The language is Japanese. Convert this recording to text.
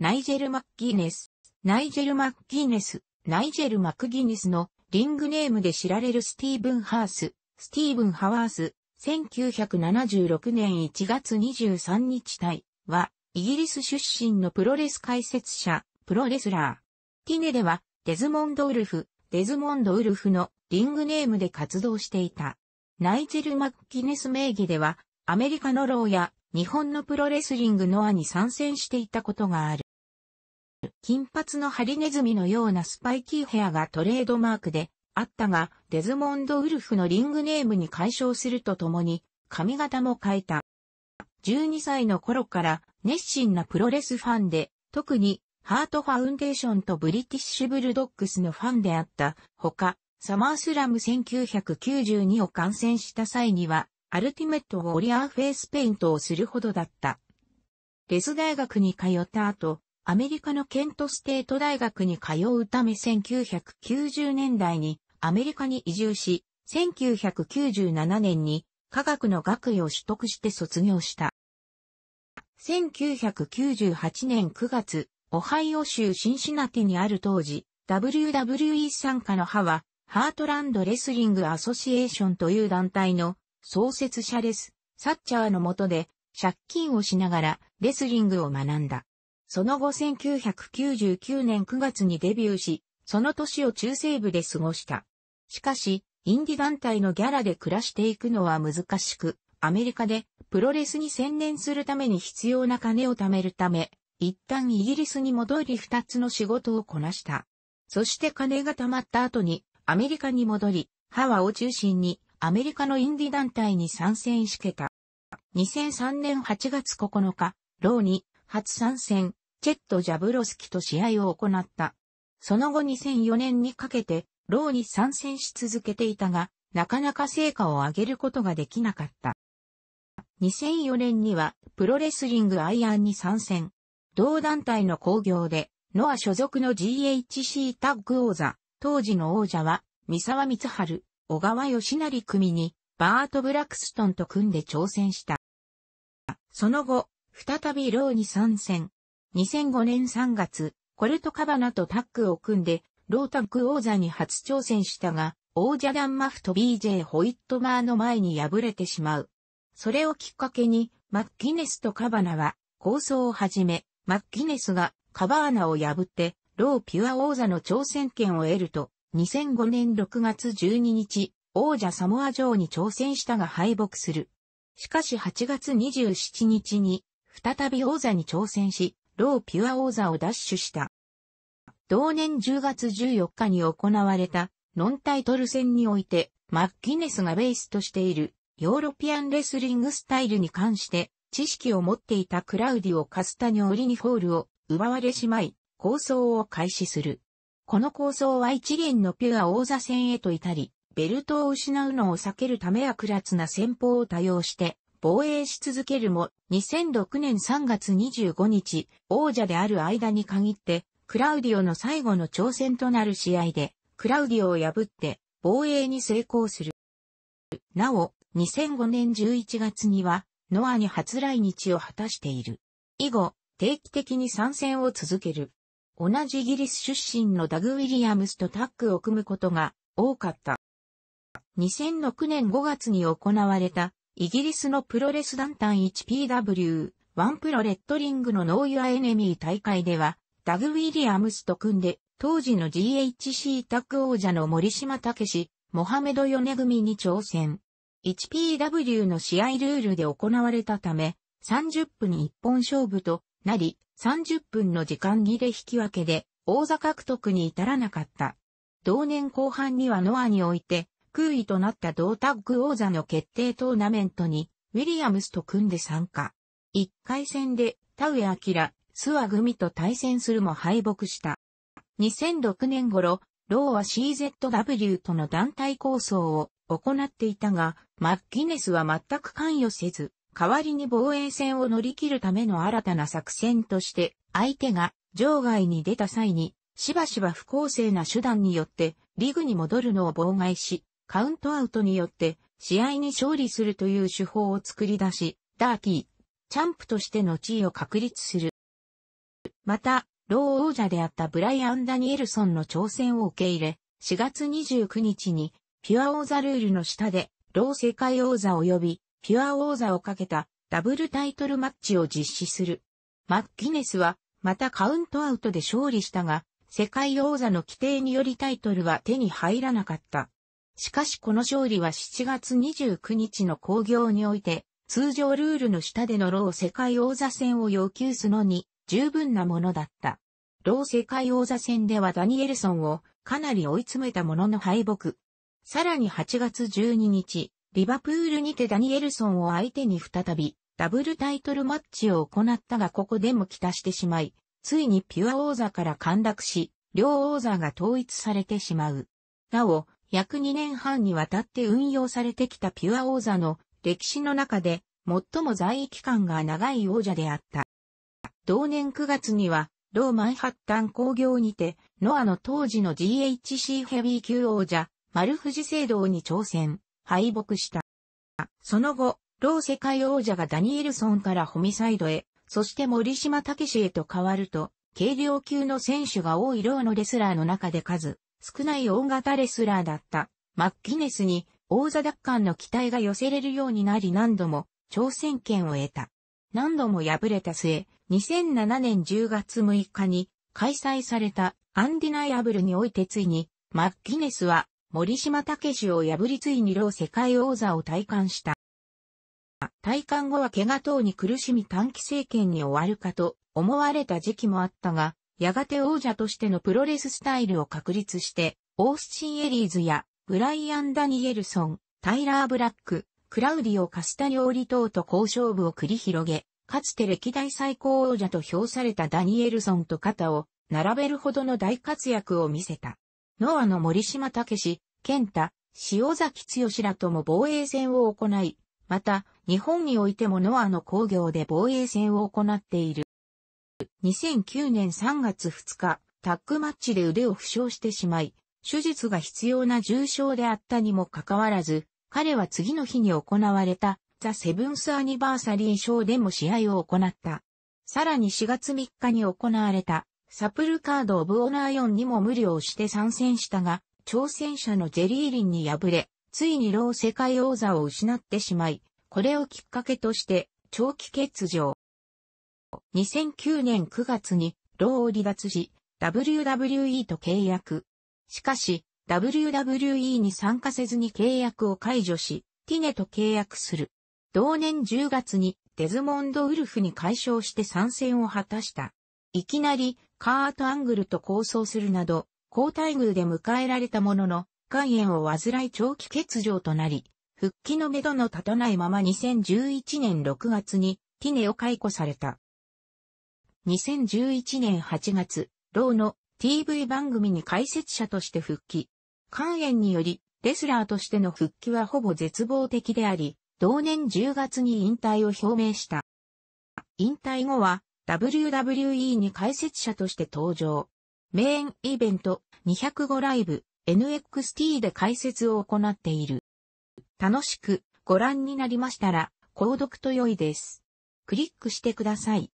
ナイジェル・マッギーネス。ナイジェル・マッギーネスのリングネームで知られるスティーブン・ハワース、1976年1月23日対は、イギリス出身のプロレス解説者、プロレスラー。TNAでは、デズモンド・ウルフのリングネームで活動していた。ナイジェル・マッギーネス名義では、アメリカのNOAHや日本のプロレスリングNOAHに参戦していたことがある。金髪のハリネズミのようなスパイキーヘアがトレードマークであったが、デズモンド・ウルフのリングネームに改称するとともに、髪型も変えた。12歳の頃から熱心なプロレスファンで、特にハートファウンデーションとブリティッシュブルドッグスのファンであったほか、サマースラム1992を観戦した際には、アルティメットウォリアーフェイスペイントをするほどだった。レス大学に通った後、アメリカのケントステート大学に通うため1990年代にアメリカに移住し、1997年に科学の学位を取得して卒業した。1998年9月、オハイオ州シンシナティにある当時、WWE 傘下の派は、ハートランドレスリングアソシエーションという団体の創設者です。サッチャーの下で借金をしながらレスリングを学んだ。その後1999年9月にデビューし、その年を中西部で過ごした。しかし、インディ団体のギャラで暮らしていくのは難しく、アメリカでプロレスに専念するために必要な金を貯めるため、一旦イギリスに戻り2つの仕事をこなした。そして金が貯まった後にアメリカに戻り、ハワを中心に、アメリカのインディ団体に参戦しけた。2003年8月9日、NOAHに初参戦、チェット・ジャブロスキと試合を行った。その後2004年にかけて、NOAHに参戦し続けていたが、なかなか成果を上げることができなかった。2004年には、プロレスリングアイアンに参戦。同団体の興行で、NOAH所属の GHC タッグ王座、当時の王者は、三沢光晴。小川義成組にバート・ブラクストンと組んで挑戦した。その後、再びNOAHに参戦。2005年3月、コルト・カバナとタッグを組んで、NOAHタッグ王座に初挑戦したが、王者ダン・マフと BJ・ホイットマーの前に敗れてしまう。それをきっかけに、マッギネスとカバナは、抗争を始め、マッギネスがカバーナを破って、NOAHピュア王座の挑戦権を得ると、2005年6月12日、王者サモア・ジョーに挑戦したが敗北する。しかし8月27日に、再び王座に挑戦し、NOAHピュア王座を奪取した。同年10月14日に行われた、ノンタイトル戦において、マッギネスがベースとしている、ヨーロピアンレスリングスタイルに関して、知識を持っていたクラウディオ・カスタニョーリにホールを奪われしまい、抗争を開始する。この抗争は一連のピュア王座戦へと至り、ベルトを失うのを避けるため悪辣な戦法を多用して、防衛し続けるも、2006年3月25日、王者である間に限って、クラウディオの最後の挑戦となる試合で、クラウディオを破って、防衛に成功する。なお、2005年11月には、NOAHに初来日を果たしている。以後、定期的に参戦を続ける。同じイギリス出身のダグ・ウィリアムスとタッグを組むことが多かった。2006年5月に行われたイギリスのプロレス団体 HPW、ワンプロレットリングのNOAHエネミー大会では、ダグ・ウィリアムスと組んで、当時の GHC タッグ王者の森島武史、モハメド・ヨネ組に挑戦。HPW の試合ルールで行われたため、30分一本勝負となり、30分の時間切れ引き分けで王座獲得に至らなかった。同年後半にはNOAHにおいて空位となった同タッグ王座の決定トーナメントにウィリアムスと組んで参加。1回戦で田上彰、SUWA組と対戦するも敗北した。2006年頃、NOAHは CZW との団体抗争を行っていたが、マッギネスは全く関与せず、代わりに防衛戦を乗り切るための新たな作戦として、相手が場外に出た際に、しばしば不公正な手段によって、リグに戻るのを妨害し、カウントアウトによって、試合に勝利するという手法を作り出し、ダーティー、チャンプとしての地位を確立する。また、ロー王者であったブライアン・ダニエルソンの挑戦を受け入れ、4月29日に、ピュア王座ルールの下で、ロー世界王座及び、ピュア王座をかけた、ダブルタイトルマッチを実施する。マッギネスは、またカウントアウトで勝利したが、世界王座の規定によりタイトルは手に入らなかった。しかしこの勝利は7月29日の興行において、通常ルールの下でのロー世界王座戦を要求するのに十分なものだった。ロー世界王座戦ではダニエルソンをかなり追い詰めたものの敗北。さらに8月12日、リバプールにてダニエルソンを相手に再びダブルタイトルマッチを行ったがここでもきたしてしまい、ついにピュア王座から陥落し、両王座が統一されてしまう。なお、約2年半にわたって運用されてきたピュア王座の歴史の中で最も在位期間が長い王者であった。同年9月には、ローマンハッタン興行にて、NOAHの当時の GHC ヘビー級王者、丸藤聖堂に挑戦、敗北した。その後、ロー世界王者がダニエルソンからホミサイドへ、そして森島武へと変わると、軽量級の選手が多いローのレスラーの中で数少ない大型レスラーだった、マッギネスに、王座奪還の期待が寄せれるようになり何度も挑戦権を得た。何度も敗れた末、2007年10月6日に開催されたアンディナイアブルにおいてついにマッギネスは森島武を破りついにロー世界王座を戴冠した。戴冠後は怪我等に苦しみ短期政権に終わるかと思われた時期もあったが、やがて王者としてのプロレススタイルを確立して、オースティン・エリーズやブライアン・ダニエルソン、タイラー・ブラック、クラウディオ・カスタニョーリ等と好勝負を繰り広げ、かつて歴代最高王者と評されたダニエルソンと肩を並べるほどの大活躍を見せた。NOAHの森島武、健太、塩崎剛らとも防衛戦を行い、また、日本においてもNOAHの興行で防衛戦を行っている。2009年3月2日、タッグマッチで腕を負傷してしまい、手術が必要な重傷であったにもかかわらず、彼は次の日に行われたザ・セブンスアニバーサリーショーでも試合を行った。さらに4月3日に行われたサプルカード・オブ・オナー4にも無理をして参戦したが、挑戦者のジェリーリンに敗れ、ついにロー世界王座を失ってしまい、これをきっかけとして長期欠場。2009年9月にローを離脱し、WWE と契約。しかし、WWE に参加せずに契約を解除し、TNAと契約する。同年10月にデズモンド・ウルフに快勝して参戦を果たした。いきなり、カート・アングルと抗争するなど、好待遇で迎えられたものの、肝炎を患い長期欠場となり、復帰のめどの立たないまま2011年6月にTNAを解雇された。2011年8月、ローのTV 番組に解説者として復帰。肝炎により、レスラーとしての復帰はほぼ絶望的であり、同年10月に引退を表明した。引退後は、WWE に解説者として登場。メインイベント、205ライブ、NXT で解説を行っている。楽しくご覧になりましたら、購読と良いです。クリックしてください。